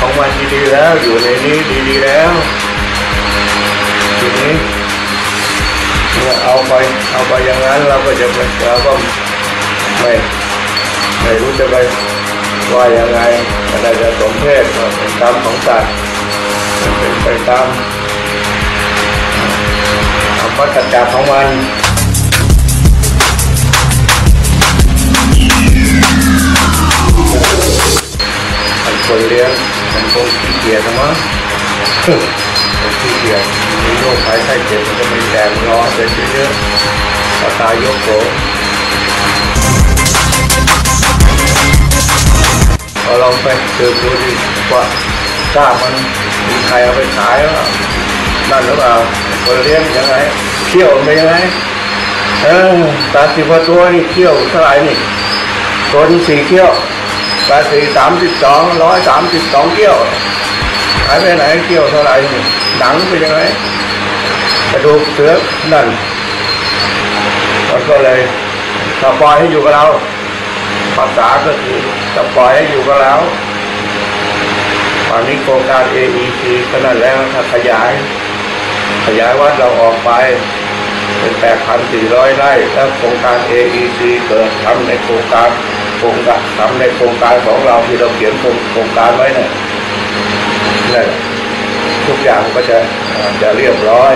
ของมันดีๆแล้วอยู่ในนี้ดีๆแล้วทีนี้เราเอาไปอย่างนั้นเราก็จะไปเราก็ไม่รู้จะไปว่ายังไงอะไรจะสมเพศเป็นตามของสัตว์เป็นไปตามธรรมชาติของมันคนเลี้ยงมันคงขี้เกียจมั้งขี้เกียจมีโรคไข้ไข้เจ็บมันจะมีแดงร้อนเป็นเยอะๆตายยกโผล่เราลองไปดูดิว่าทราบมันมีใครเอาไปขายหรือเปล่านั่นหรือเปล่าคนเลี้ยงยังไงเที่ยวไปยังไง30 กว่าตัวนี่เที่ยวเท่าไหร่นี่ตัวที่4เที่ยว132 เที่ยวหายไปไหนเที่ยวเท่าไหร่นี่หนังไปยังไงกระดูกเสือนั่นมันก็เลยถ้าปล่อยให้อยู่กับเราภาษาก็คือจะปล่อยให้อยู่กับเราตอนนี้โครงการ AEC ขนาดแล้วขยายวัดเราออกไปเป็น 8,400 ไร่แล้วโครงการ AEC เกิดทำในโครงการทำในโครงการของเราที่เราเขียนโครงการไว้เนี่ยทุกอย่างก็จะเรียบร้อย